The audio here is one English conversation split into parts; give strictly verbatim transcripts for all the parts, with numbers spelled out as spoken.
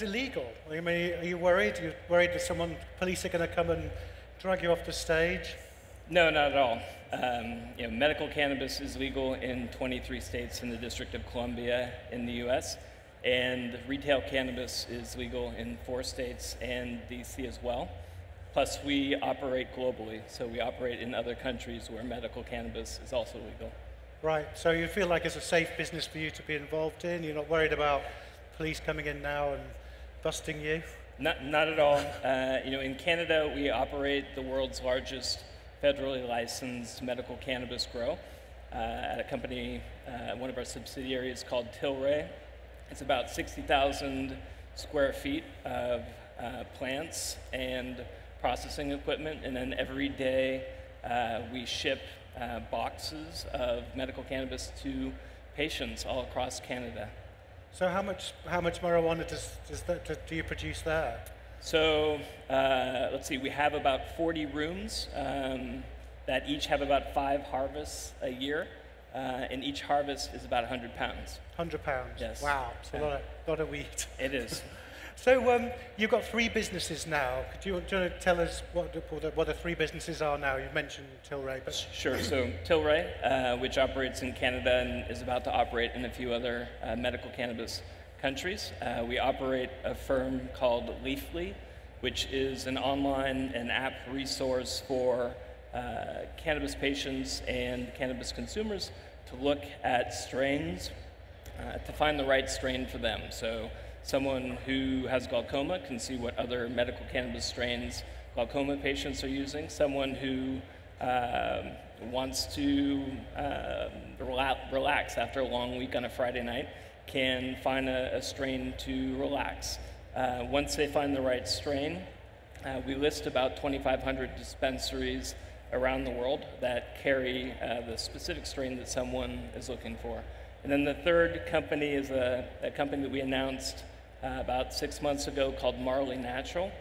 was illegal. I mean, are you worried? Are you worried that someone, police are going to come and drag you off the stage? No, not at all. Um, you know, medical cannabis is legal in twenty-three states in the District of Columbia in the U S, and retail cannabis is legal in four states and D C as well. Plus, we operate globally, so we operate in other countries where medical cannabis is also legal. Right, so you feel like it's a safe business for you to be involved in? You're not worried about police coming in now and busting you? Not, not at all. Uh, you know, in Canada, we operate the world's largest federally licensed medical cannabis grow uh, at a company, uh, one of our subsidiaries called Tilray. It's about sixty thousand square feet of uh, plants and processing equipment, and then every day uh, we ship uh, boxes of medical cannabis to patients all across Canada. So how much how much marijuana does, does that, do you produce there? So uh, let's see, we have about forty rooms um, that each have about five harvests a year, uh, and each harvest is about one hundred pounds. one hundred pounds? Yes. Wow, it's yeah. a lot of, lot of weed. It is. So um, you've got three businesses now. Could you, do you want to tell us what the, what the three businesses are now? You've mentioned Tilray. But sure, so Tilray, uh, which operates in Canada and is about to operate in a few other uh, medical cannabis countries. Uh, we operate a firm called Leafly, which is an online and app resource for uh, cannabis patients and cannabis consumers to look at strains, uh, to find the right strain for them. So someone who has glaucoma can see what other medical cannabis strains glaucoma patients are using. Someone who uh, wants to uh, relax after a long week on a Friday night can find a, a strain to relax. Uh, once they find the right strain, uh, we list about twenty-five hundred dispensaries around the world that carry uh, the specific strain that someone is looking for. And then the third company is a, a company that we announced uh, about six months ago called Marley Natural.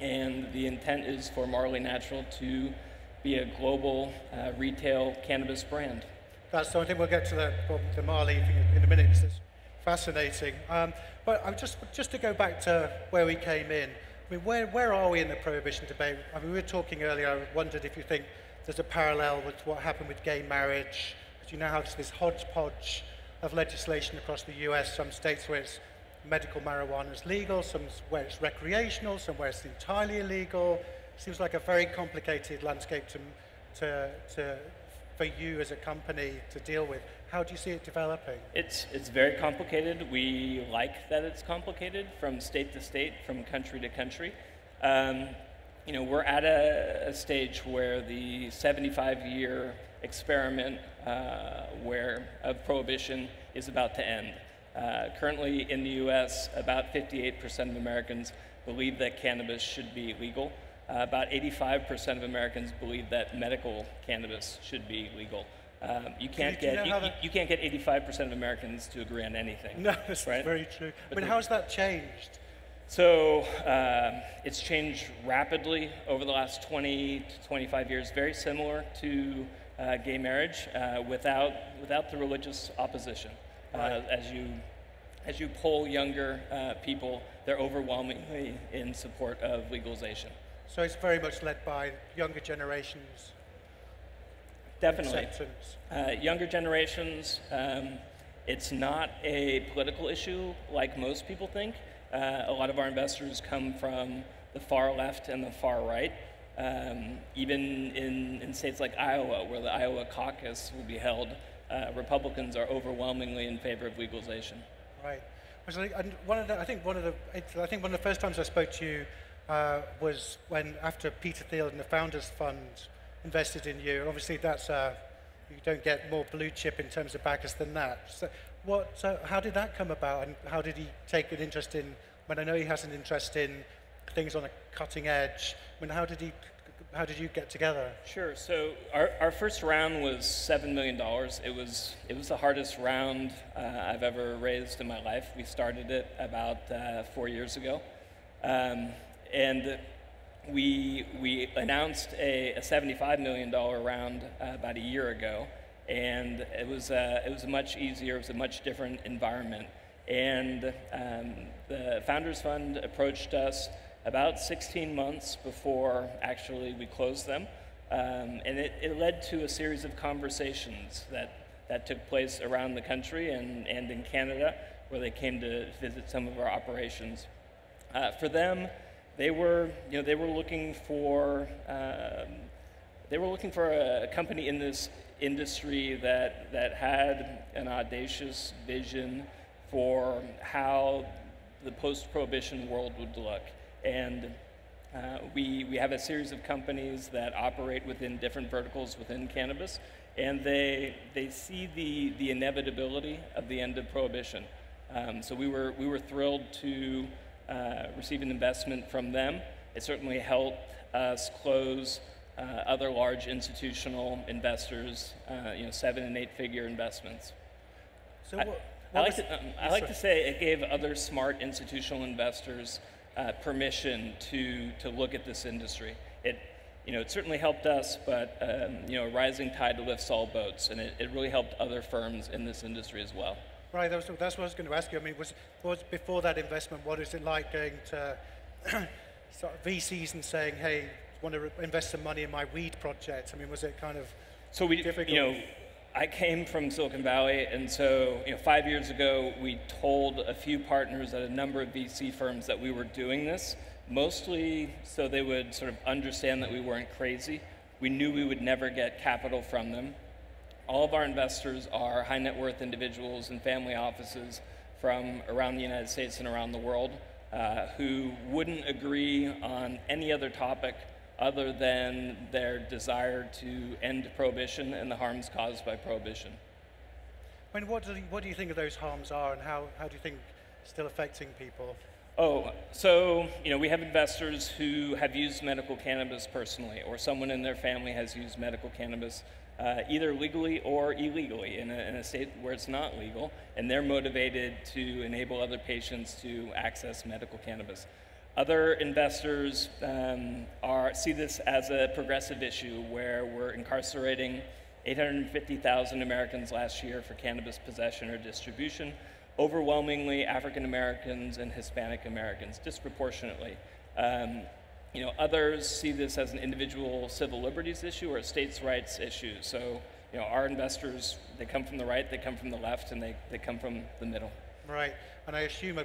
And the intent is for Marley Natural to be a global uh, retail cannabis brand. That's, so I think we'll get to the, the Marley in a minute. Fascinating. Um, but I'm just just to go back to where we came in, I mean, where, where are we in the prohibition debate? I mean, we were talking earlier, I wondered if you think there's a parallel with what happened with gay marriage, because you now have this hodgepodge of legislation across the U S, some states where it's medical marijuana is legal, some where it's recreational, some where it's entirely illegal. It seems like a very complicated landscape to, to, to for you as a company to deal with. How do you see it developing? It's, it's very complicated. We like that it's complicated from state to state, from country to country. Um, you know, we're at a, a stage where the seventy-five year experiment uh, where of prohibition is about to end. Uh, currently in the U S, about fifty-eight percent of Americans believe that cannabis should be legal. Uh, about eighty-five percent of Americans believe that medical cannabis should be legal. Um, you can't you, get you, you, you can't get eighty-five percent of Americans to agree on anything. No, that's right? Very true. But I mean, how has that changed? So uh, it's changed rapidly over the last twenty to twenty-five years. Very similar to uh, gay marriage, uh, without without the religious opposition. Right. Uh, as you as you poll younger uh, people, they're overwhelmingly in support of legalization. So it's very much led by younger generations. Definitely. Uh, younger generations, um, it's not a political issue like most people think. Uh, a lot of our investors come from the far left and the far right. Um, even in, in states like Iowa, where the Iowa caucus will be held, uh, Republicans are overwhelmingly in favor of legalization. Right. And one of the, I think one of the, I think one of the first times I spoke to you Uh, was when after Peter Thiel and the Founders Fund invested in you, and obviously that's uh, you don't get more blue chip in terms of backers than that. So, what? So how did that come about, and how did he take an interest in? When I know he has an interest in things on a cutting edge. I mean, how did he? How did you get together? Sure. So our, our first round was seven million dollars. It was it was the hardest round uh, I've ever raised in my life. We started it about uh, four years ago. Um, And we, we announced a, a seventy-five million dollar round uh, about a year ago, and it was, uh, it was much easier, it was a much different environment. And um, the Founders Fund approached us about sixteen months before actually we closed them. Um, and it, it led to a series of conversations that, that took place around the country and, and in Canada, where they came to visit some of our operations. Uh, for them, they were, you know, they were looking for, um, they were looking for a company in this industry that that had an audacious vision for how the post-prohibition world would look. And uh, we we have a series of companies that operate within different verticals within cannabis, and they they see the the inevitability of the end of prohibition. Um, so we were we were thrilled to Uh, receive an investment from them. It certainly helped us close uh, other large institutional investors, uh, you know, seven and eight figure investments. So I, what, what I like, was, to, um, I like to say it gave other smart institutional investors uh, permission to to look at this industry. It, you know, it certainly helped us, but um, you know, a rising tide lifts all boats, and it, it really helped other firms in this industry as well. Right, that's what I was going to ask you. I mean, was, was before that investment, what is it like going to sort of V Cs and saying, "Hey, I want to invest some money in my weed project"? I mean, was it kind of so we, difficult? You know, I came from Silicon Valley, and so you know, five years ago, we told a few partners at a number of V C firms that we were doing this, mostly so they would sort of understand that we weren't crazy. We knew we would never get capital from them. All of our investors are high net worth individuals and family offices from around the United States and around the world uh, who wouldn't agree on any other topic other than their desire to end prohibition and the harms caused by prohibition. I mean, what do you, what do you think of those harms are, and how, how do you think it's still affecting people? Oh, so, you know, we have investors who have used medical cannabis personally, or someone in their family has used medical cannabis Uh, either legally or illegally in a, in a state where it's not legal, and they're motivated to enable other patients to access medical cannabis. Other investors um, are, see this as a progressive issue where we're incarcerating eight hundred fifty thousand Americans last year for cannabis possession or distribution, overwhelmingly African Americans and Hispanic Americans, disproportionately. Um, You know, others see this as an individual civil liberties issue or a states' rights issue. So, you know, our investors, they come from the right, they come from the left, and they, they come from the middle. Right, and I assume a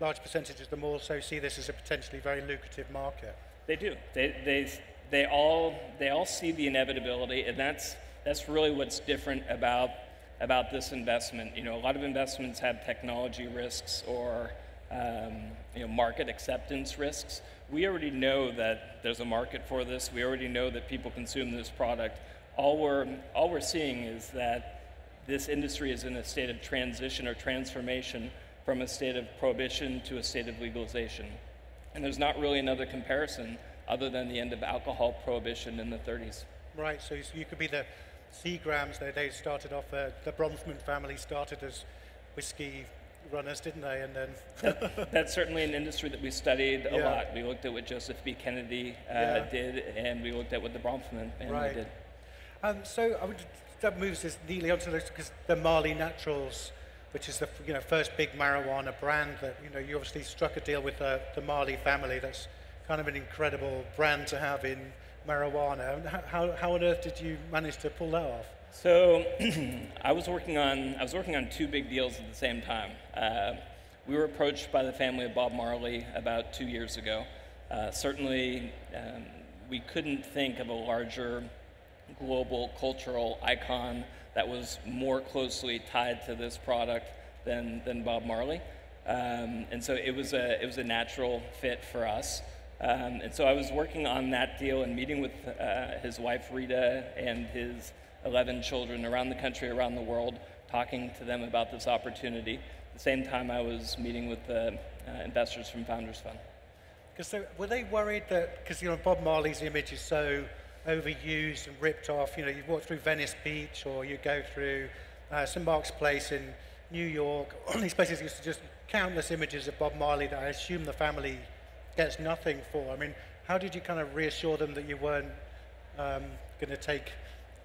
large percentage of them also see this as a potentially very lucrative market. They do. They, they, they, all, they all see the inevitability, and that's, that's really what's different about, about this investment. You know, a lot of investments have technology risks or Um, you know, market acceptance risks. We already know that there's a market for this. We already know that people consume this product. All we're, all we're seeing is that this industry is in a state of transition or transformation from a state of prohibition to a state of legalization. And there's not really another comparison other than the end of alcohol prohibition in the thirties. Right, so you could be the Seagrams. They, they started off, uh, the Bronfman family started as whiskey runners, didn't they? And then that, that's certainly an industry that we studied a yeah. lot. We looked at what Joseph B. Kennedy uh, yeah. did, and we looked at what the Bronfman family right. did. Um, so I would, that moves us neatly onto this, because the Marley Naturals, which is the you know first big marijuana brand that you know you obviously struck a deal with the, the Marley family. That's kind of an incredible brand to have in marijuana. How how on earth did you manage to pull that off? So I was working on I was working on two big deals at the same time. Uh, we were approached by the family of Bob Marley about two years ago. Uh, certainly, um, we couldn't think of a larger global cultural icon that was more closely tied to this product than than Bob Marley. Um, and so it was a it was a natural fit for us. Um, and so I was working on that deal and meeting with uh, his wife Rita and his eleven children around the country, around the world, talking to them about this opportunity. At the same time, I was meeting with the uh, investors from Founders Fund. Because so, were they worried that, because you know Bob Marley's image is so overused and ripped off. You know, you walk through Venice Beach, or you go through uh, Saint Mark's Place in New York. All these places used to just countless images of Bob Marley that I assume the family gets nothing for. I mean, how did you kind of reassure them that you weren't um, going to take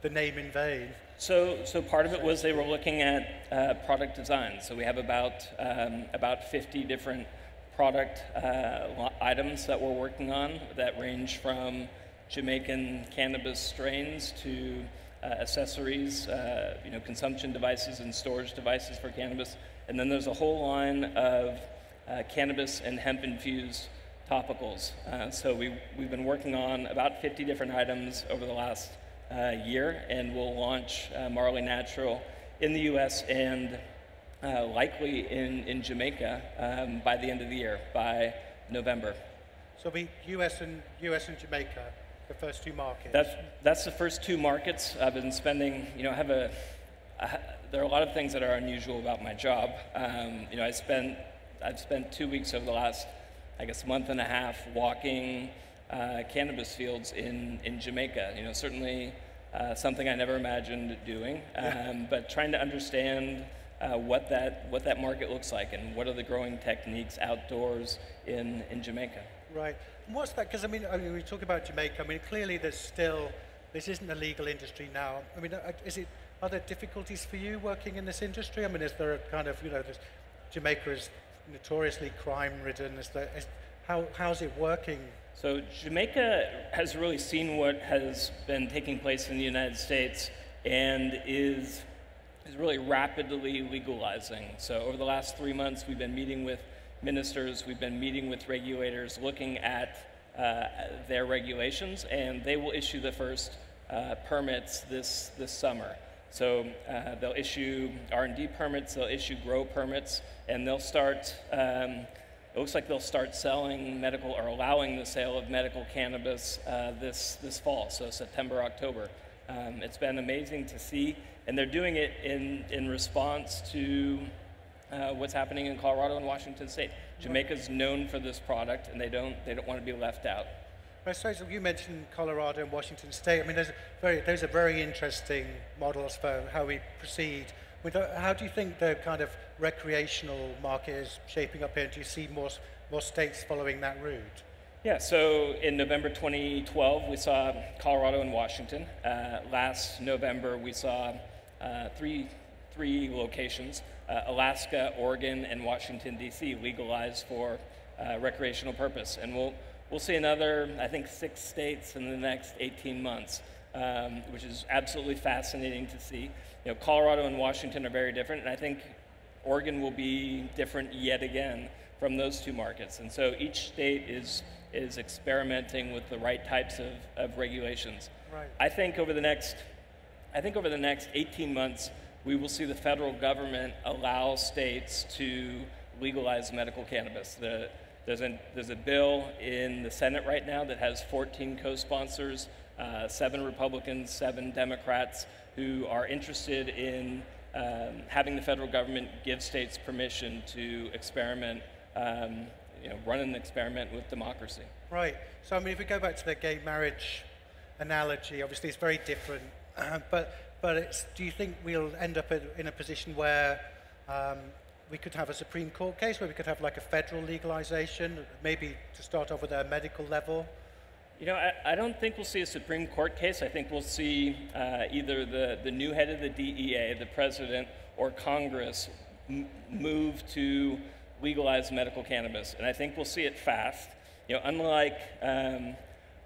the name in vain. So, so part of it was they were looking at uh, product design. So we have about um, about fifty different product uh, items that we're working on that range from Jamaican cannabis strains to uh, accessories, uh, you know, consumption devices and storage devices for cannabis. And then there's a whole line of uh, cannabis and hemp-infused topicals. Uh, so we, we've been working on about fifty different items over the last uh, year, and we'll launch uh, Marley Natural in the U S and uh, likely in, in Jamaica um, by the end of the year, by November. So the U S and, U S and Jamaica, the first two markets? That's, that's the first two markets. I've been spending, you know, I have a, I, there are a lot of things that are unusual about my job. Um, you know, I spent, I've spent two weeks over the last I guess month and a half walking uh, cannabis fields in, in Jamaica. You know, certainly uh, something I never imagined doing, um, but trying to understand uh, what that what that market looks like and what are the growing techniques outdoors in, in Jamaica. Right. And what's that? Because I mean, I mean, we talk about Jamaica. I mean, clearly there's still this isn't a legal industry now. I mean, is it? Are there difficulties for you working in this industry? I mean, is there a kind of you know, this Jamaica is notoriously crime-ridden. Is that, is, how, how's it working? So Jamaica has really seen what has been taking place in the United States and is, is really rapidly legalizing. So over the last three months, we've been meeting with ministers, we've been meeting with regulators, looking at uh, their regulations, and they will issue the first uh, permits this, this summer. So uh, they'll issue R and D permits, they'll issue grow permits, and they'll start, um, it looks like they'll start selling medical or allowing the sale of medical cannabis uh, this, this fall, so September, October. Um, it's been amazing to see, and they're doing it in, in response to uh, what's happening in Colorado and Washington State. Jamaica's known for this product, and they don't, they don't want to be left out. So you mentioned Colorado and Washington State. I mean, those are very, those are very interesting models for how we proceed. How do you think the kind of recreational market is shaping up here? Do you see more, more states following that route? Yeah, so in November twenty twelve, we saw Colorado and Washington. Uh, last November, we saw uh, three, three locations, uh, Alaska, Oregon, and Washington, D C legalized for uh, recreational purpose. And we'll We'll see another, I think, six states in the next eighteen months, um, which is absolutely fascinating to see. You know, Colorado and Washington are very different, and I think Oregon will be different yet again from those two markets. And so each state is is experimenting with the right types of, of regulations. Right. I think over the next, I think over the next eighteen months, we will see the federal government allow states to legalize medical cannabis. The, There's a, there's a bill in the Senate right now that has fourteen co-sponsors, uh, seven Republicans, seven Democrats, who are interested in um, having the federal government give states permission to experiment, um, you know, run an experiment with democracy. Right. So, I mean, if we go back to the gay marriage analogy, obviously it's very different. Uh, but but it's, do you think we'll end up in a position where um, we could have a Supreme Court case where we could have like a federal legalization, maybe to start off with a medical level? You know, I, I don't think we'll see a Supreme Court case. I think we'll see uh, either the, the new head of the D E A, the president, or Congress m move to legalize medical cannabis. And I think we'll see it fast. You know, unlike, um,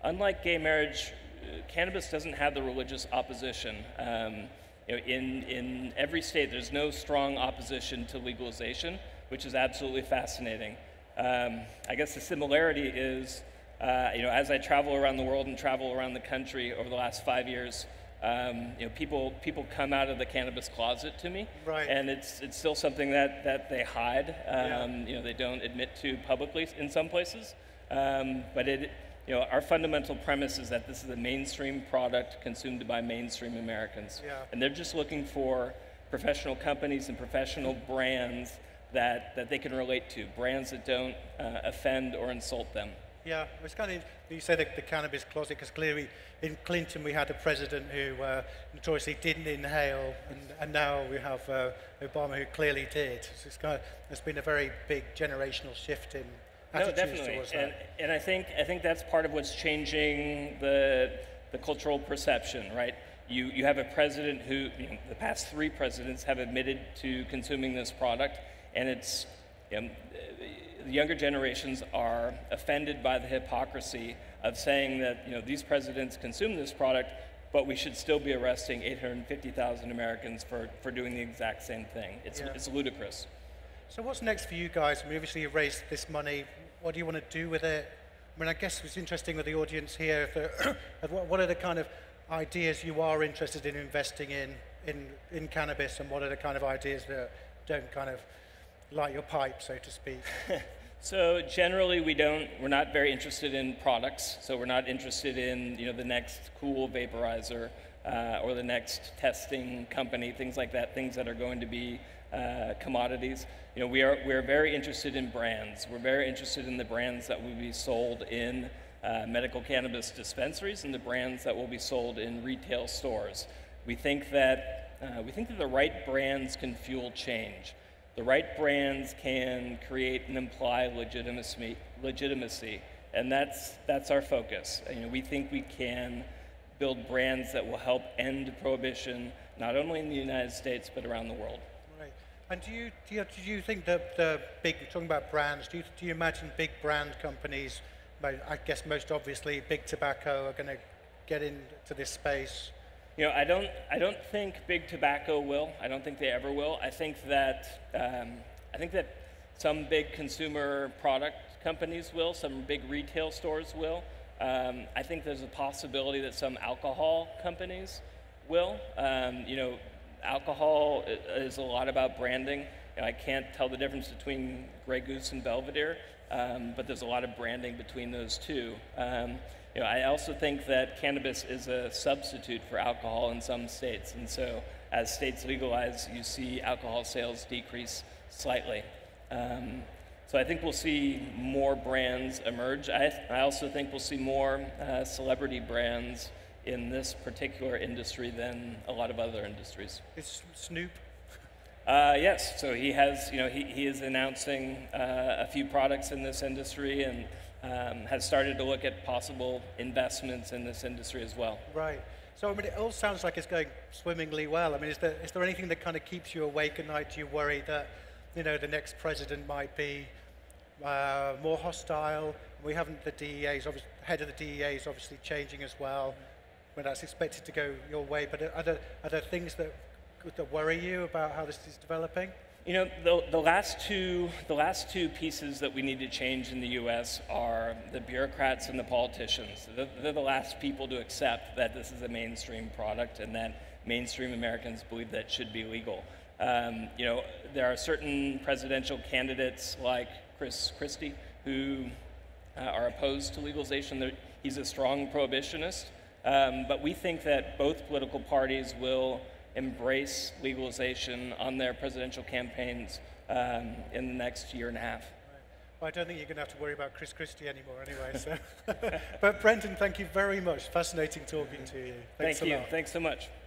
unlike gay marriage, uh, cannabis doesn't have the religious opposition. Um, You know, in, in every state, there's no strong opposition to legalization, which is absolutely fascinating. Um, I guess the similarity is, uh, you know, as I travel around the world and travel around the country over the last five years, um, you know, people people come out of the cannabis closet to me, right. And it's it's still something that that they hide. Um, yeah. You know, they don't admit to publicly in some places, um, but it. You know, our fundamental premise is that this is a mainstream product consumed by mainstream Americans. Yeah. And they're just looking for professional companies and professional brands that, that they can relate to, brands that don't uh, offend or insult them. Yeah, it's kind of, you say the, the cannabis closet, because clearly in Clinton we had a president who uh, notoriously didn't inhale, and, and now we have uh, Obama who clearly did. So it's kind of, there's been a very big generational shift in No, definitely, and, and I think I think that's part of what's changing the the cultural perception, right? You, you have a president who, you know, the past three presidents have admitted to consuming this product, and it's, you know, the younger generations are offended by the hypocrisy of saying that, you know, these presidents consume this product, but we should still be arresting eight hundred fifty thousand Americans for, for doing the exact same thing. It's, yeah. it's ludicrous. So what's next for you guys? I mean, obviously you've raised this money. What do you want to do with it? I mean, I guess it's interesting with the audience here, if what are the kind of ideas you are interested in investing in, in, in cannabis, and what are the kind of ideas that don't kind of light your pipe, so to speak? So generally, we don't, we're not very interested in products. So we're not interested in, you know, the next cool vaporizer uh, or the next testing company, things like that, things that are going to be uh, commodities. You know, we are, we're very interested in brands. We're very interested in the brands that will be sold in uh, medical cannabis dispensaries and the brands that will be sold in retail stores. We think that, uh, we think that the right brands can fuel change. The right brands can create and imply legitimacy, legitimacy, and that's that's our focus. You know, we think we can build brands that will help end prohibition, not only in the United States but around the world. Right. And do you do you, do you think that the big, you're talking about brands? Do you do you imagine big brand companies? I guess most obviously, big tobacco are going to get into this space. You know, I don't, I don't think big tobacco will. I don't think they ever will. I think that, um, I think that some big consumer product companies will, some big retail stores will. Um, I think there's a possibility that some alcohol companies will. Um, you know, alcohol is a lot about branding. You know, I can't tell the difference between Grey Goose and Belvedere, um, but there's a lot of branding between those two. Um, You know, I also think that cannabis is a substitute for alcohol in some states, and so as states legalize, you see alcohol sales decrease slightly. Um, so I think we'll see more brands emerge. I, I also think we'll see more uh, celebrity brands in this particular industry than a lot of other industries. Is Snoop? Uh, yes. So he has, you know, he, he is announcing uh, a few products in this industry, and Um, has started to look at possible investments in this industry as well. Right. So I mean, it all sounds like it's going swimmingly well. I mean, is there, is there anything that kind of keeps you awake at night? Do you worry that, you know, the next president might be uh, more hostile? We haven't, the D E A's, obviously, head of the D E A is obviously changing as well. Well, that's expected to go your way. But are there, are there things that, that worry you about how this is developing? You know, the, the, last two, the last two pieces that we need to change in the U S are the bureaucrats and the politicians. They're, they're the last people to accept that this is a mainstream product and that mainstream Americans believe that should be legal. Um, you know, there are certain presidential candidates like Chris Christie who uh, are opposed to legalization. They're, he's a strong prohibitionist, um, but we think that both political parties will embrace legalization on their presidential campaigns um, in the next year and a half. Right. Well, I don't think you're going to have to worry about Chris Christie anymore anyway. So. But Brendan, thank you very much. Fascinating talking to you. Thanks thank a you. Lot. Thanks so much.